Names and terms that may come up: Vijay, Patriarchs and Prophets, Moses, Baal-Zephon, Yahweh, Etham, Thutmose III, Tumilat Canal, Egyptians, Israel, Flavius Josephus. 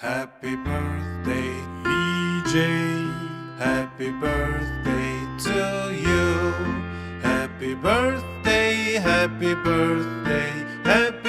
Happy birthday, Vijay. Happy birthday to you. Happy birthday, happy birthday, happy birthday.